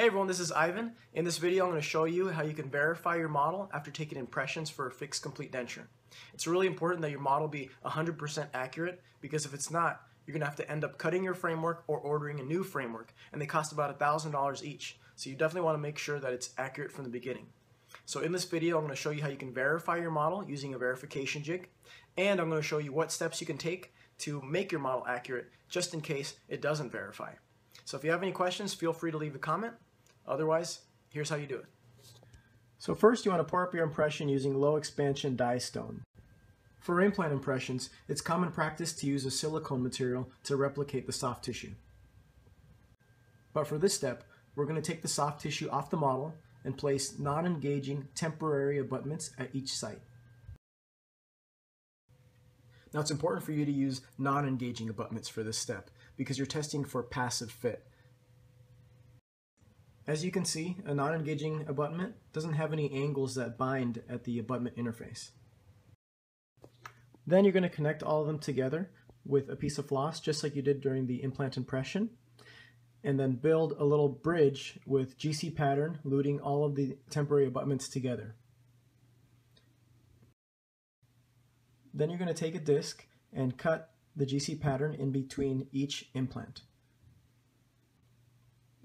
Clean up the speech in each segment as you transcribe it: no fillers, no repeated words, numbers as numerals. Hey everyone, this is Ivan. In this video I'm going to show you how you can verify your model after taking impressions for a fixed complete denture. It's really important that your model be 100% accurate, because if it's not, you're going to have to end up cutting your framework or ordering a new framework, and they cost about $1,000 each. So you definitely want to make sure that it's accurate from the beginning. So in this video I'm going to show you how you can verify your model using a verification jig, and I'm going to show you what steps you can take to make your model accurate just in case it doesn't verify. So if you have any questions, feel free to leave a comment. Otherwise, here's how you do it. So first you want to pour up your impression using low expansion dye stone. For implant impressions, it's common practice to use a silicone material to replicate the soft tissue. But for this step, we're going to take the soft tissue off the model and place non-engaging temporary abutments at each site. Now it's important for you to use non-engaging abutments for this step because you're testing for passive fit. As you can see, a non-engaging abutment doesn't have any angles that bind at the abutment interface. Then you're going to connect all of them together with a piece of floss, just like you did during the implant impression, and then build a little bridge with GC pattern, luting all of the temporary abutments together. Then you're going to take a disc and cut the GC pattern in between each implant.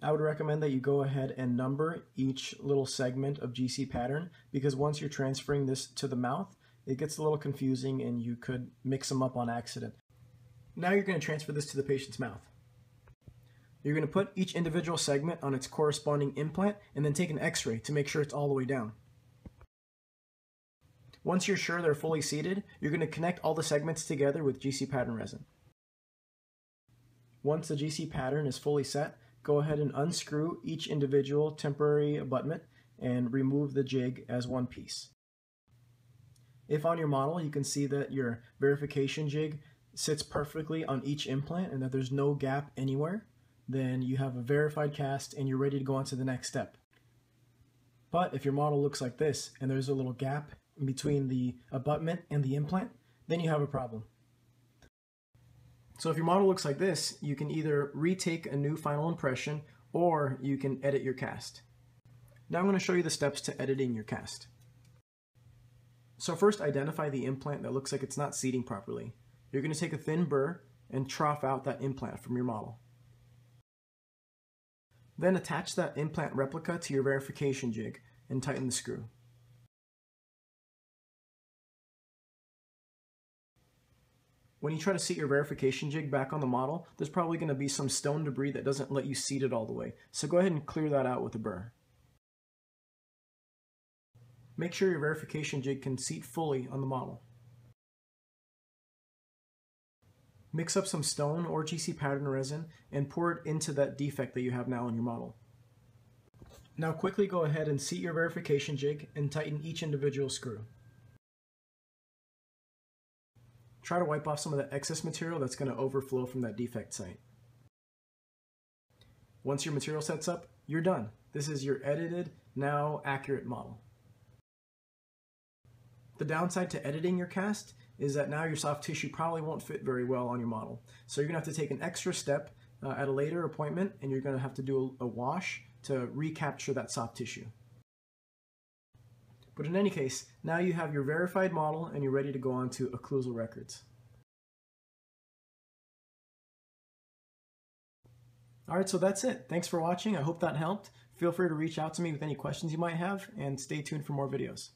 I would recommend that you go ahead and number each little segment of GC pattern, because once you're transferring this to the mouth, it gets a little confusing and you could mix them up on accident. Now you're going to transfer this to the patient's mouth. You're going to put each individual segment on its corresponding implant and then take an x-ray to make sure it's all the way down. Once you're sure they're fully seated, you're going to connect all the segments together with GC pattern resin. Once the GC pattern is fully set, go ahead and unscrew each individual temporary abutment and remove the jig as one piece. If on your model you can see that your verification jig sits perfectly on each implant and that there's no gap anywhere, then you have a verified cast and you're ready to go on to the next step. But if your model looks like this and there's a little gap between the abutment and the implant, then you have a problem. So if your model looks like this, you can either retake a new final impression or you can edit your cast. Now I'm going to show you the steps to editing your cast. So first, identify the implant that looks like it's not seating properly. You're going to take a thin burr and trough out that implant from your model. Then attach that implant replica to your verification jig and tighten the screw. When you try to seat your verification jig back on the model, there's probably going to be some stone debris that doesn't let you seat it all the way. So go ahead and clear that out with a burr. Make sure your verification jig can seat fully on the model. Mix up some stone or GC pattern resin and pour it into that defect that you have now on your model. Now quickly go ahead and seat your verification jig and tighten each individual screw. Try to wipe off some of the excess material that's going to overflow from that defect site. Once your material sets up, you're done. This is your edited, now accurate model. The downside to editing your cast is that now your soft tissue probably won't fit very well on your model. So you're going to have to take an extra step at a later appointment, and you're going to have to do a wash to recapture that soft tissue. But in any case, now you have your verified model and you're ready to go on to occlusal records. Alright, so that's it. Thanks for watching. I hope that helped. Feel free to reach out to me with any questions you might have, and stay tuned for more videos.